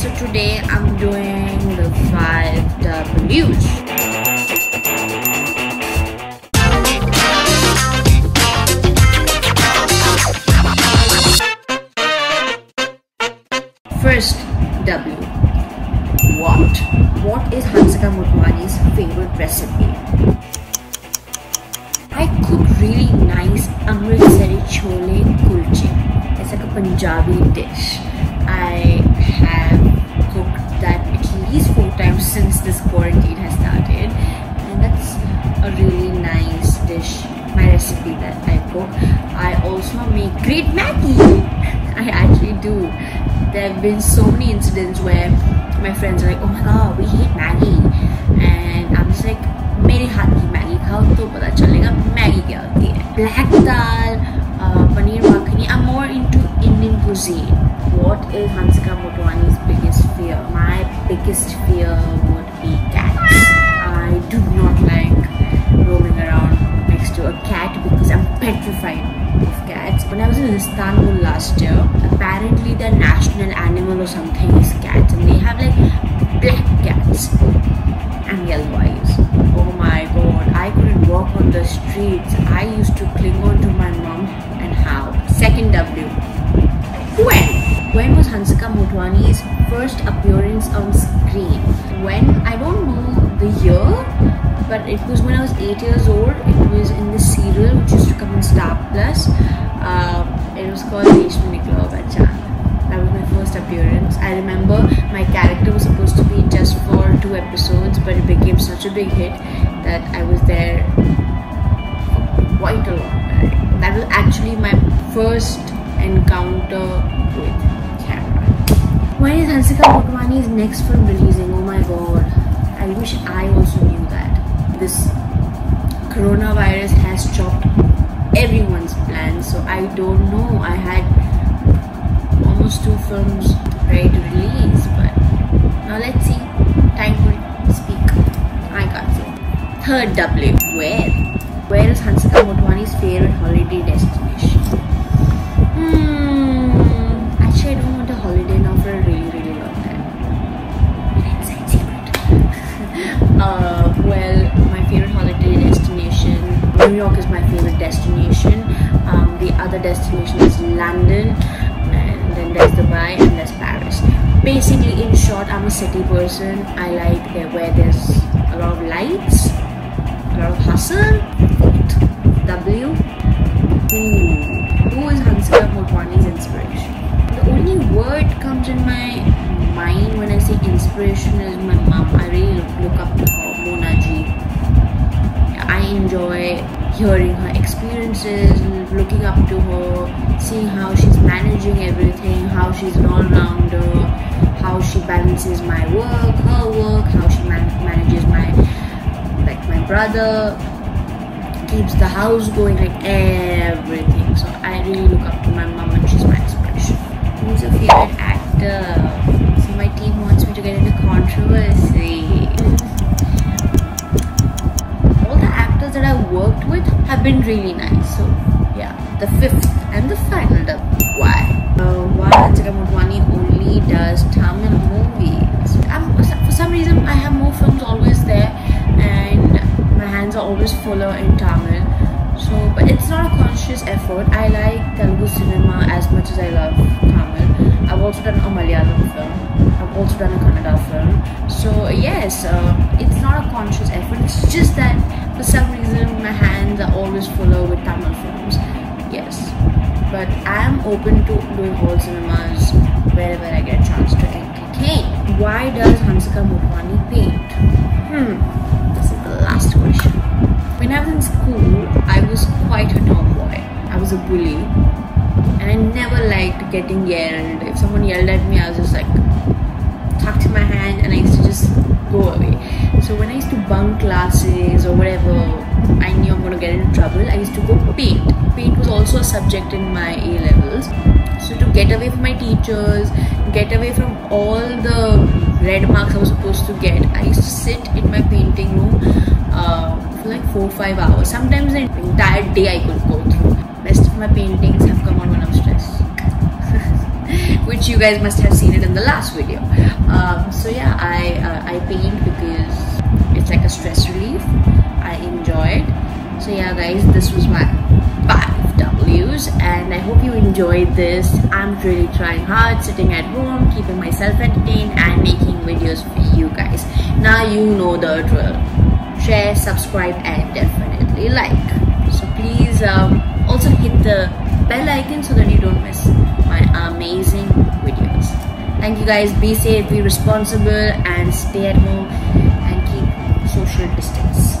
So today I'm doing the 5Ws. First W. What? What is Hansika Motwani's favorite recipe? I cook really nice Amritsari Chole Kulche. It's like a Punjabi dish. I have cooked that at least 4 times since this quarantine has started. And that's a really nice dish, my recipe that I cook. I also make great Maggie. I actually do. There have been so many incidents where my friends are like, oh my god, we hate Maggie, and I'm just like, mere haath ki Maggie khao to pata chalega Maggie kya hoti hai. Black Daal, Paneer Makhani. I'm more into Indian cuisine. What is Hansika Motwani's biggest fear? My biggest fear would be cats. I do not like roaming around next to a cat because I'm petrified of cats. When I was in Istanbul last year, apparently their national animal or something is cats, and they have like black cats and yellow eyes. Oh my god, I couldn't walk on the streets. I used to cling on to my mom and howl. Second W. When was Hansika Motwani's first appearance on screen? When? I don't know the year, but it was when I was 8 years old. It was in the serial which used to come in Star Plus. It was called Lashmi Niklao Bachan. That was my first appearance. I remember my character was supposed to be just for 2 episodes, but it became such a big hit that I was there for quite a long time. That was actually my first encounter with camera. When is Hansika Motwani's next film releasing? Oh my god, I wish I also knew that. This coronavirus has chopped everyone's plans, so I don't know. I had almost 2 films ready to release, but now let's see. Time will speak. I can't say. Third W. Where is Hansika Motwani's favorite holiday destination? Actually, I don't want a holiday now for a really, really long time. An inside secret. New York is my favorite destination. The other destination is London, and then there's Dubai, and there's Paris. Basically, in short, I'm a city person. I like where there's a lot of lights, a lot of hustle. W. Who is Hansika Motwani's inspiration? The only word comes in my mind when I say inspiration is my mom. I really look up to her. I enjoy hearing her experiences, looking up to her, seeing how she's managing everything, how she's an all-rounder, how she balances my work, her work, how she manages my brother, keeps the house going, like everything. So I really look up to my mom, and she's my inspiration. Who's your favorite actor? So my team wants me to get into controversy. That I worked with have been really nice. So yeah, the 5th and the final W. Why? Why Hansika Motwani only does Tamil movies? For some reason, I have more films always there, and my hands are always fuller in Tamil. So, but it's not a conscious effort. I like Telugu cinema as much as I love Tamil. I've also done a Malayalam film. I've also done a Kannada film. So yes, it's not a conscious effort. It's just that for some reason my hands are always fuller with Tamil films. Yes, but I am open to doing all cinemas wherever I get a chance to entertain. Why does Hansika Motwani paint? This is the last question. When I was in school, I was quite a tomboy. I was a bully, and I never liked getting yelled. If someone yelled at me, I was just like, tucked my hand, and I used to just go away. So when I used to bunk classes or whatever, I knew I'm gonna get into trouble. I used to go paint. Paint was also a subject in my A levels. So to get away from my teachers, get away from all the red marks I was supposed to get, I used to sit in my painting room for like 4 or 5 hours. Sometimes the entire day I could go through. Rest of my paintings have come out when I'm stressed, which which you guys must have seen it in the last video. So yeah, I paint because it's like a stress relief. I enjoyed. So yeah guys, this was my 5 W's and I hope you enjoyed this. I'm really trying hard, sitting at home, keeping myself entertained and making videos for you guys. Now you know the drill. Share, subscribe and definitely like. So please also hit the bell icon so that you don't miss my amazing videos. Thank you guys. Be safe, be responsible and stay at home and keep social distance.